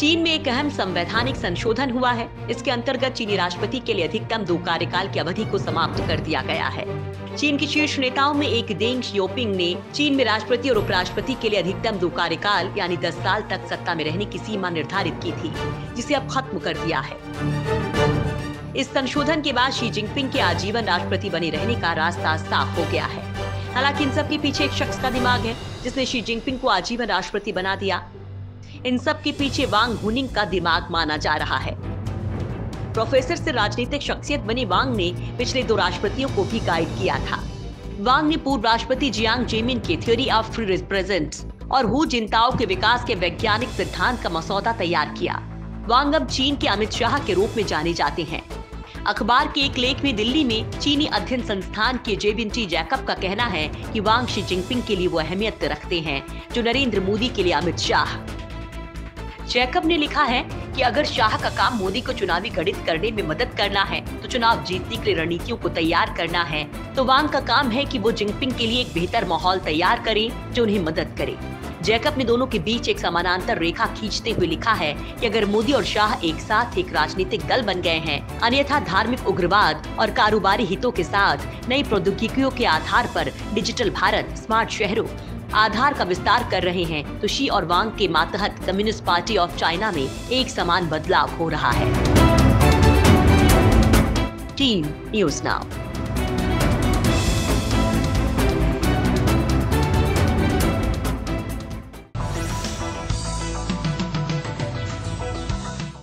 चीन में एक अहम संवैधानिक संशोधन हुआ है। इसके अंतर्गत चीनी राष्ट्रपति के लिए अधिकतम 2 कार्यकाल की अवधि को समाप्त कर दिया गया है। चीन के शीर्ष नेताओं में एक डेंग शियाओपिंग ने चीन में राष्ट्रपति और उपराष्ट्रपति के लिए अधिकतम 2 कार्यकाल यानी 10 साल तक सत्ता में रहने की सीमा निर्धारित की थी, जिसे अब खत्म कर दिया है। इस संशोधन के बाद शी जिनपिंग के आजीवन राष्ट्रपति बने रहने का रास्ता साफ हो गया है। हालांकि इन सब के पीछे एक शख्स का दिमाग है जिसने शी जिनपिंग को आजीवन राष्ट्रपति बना दिया। इन सब के पीछे वांग हुनिंग का दिमाग माना जा रहा है। प्रोफेसर से राजनीतिक शख्सियत बने वांग ने पिछले 2 राष्ट्रपतियों को भी गाइड किया था। वांग ने पूर्व राष्ट्रपति जियांग जेमिन की थ्योरी ऑफ फ्री रिप्रेजेंट्स और हु जिंताओ के विकास के वैज्ञानिक सिद्धांत का मसौदा तैयार किया। वांग अब चीन के अमित शाह के रूप में जाने जाते हैं। अखबार के एक लेख में दिल्ली में चीनी अध्ययन संस्थान के जेबिन टी जैकब का कहना है कि वांग शी जिनपिंग के लिए वो अहमियत रखते हैं जो नरेंद्र मोदी के लिए अमित शाह। जैकब ने लिखा है कि अगर शाह का काम मोदी को चुनावी गणित करने में मदद करना है तो चुनाव जीतने के लिए रणनीतियों को तैयार करना है, तो वांग का काम है कि वो जिनपिंग के लिए एक बेहतर माहौल तैयार करें जो उन्हें मदद करे। जैकब ने दोनों के बीच एक समानांतर रेखा खींचते हुए लिखा है कि अगर मोदी और शाह एक साथ एक राजनीतिक दल बन गए हैं, अन्यथा धार्मिक उग्रवाद और कारोबारी हितों के साथ नई प्रौद्योगिकियों के आधार पर डिजिटल भारत, स्मार्ट शहरों आधार का विस्तार कर रहे हैं, तो शी और वांग के मातहत कम्युनिस्ट पार्टी ऑफ चाइना में एक समान बदलाव हो रहा है। Team news now.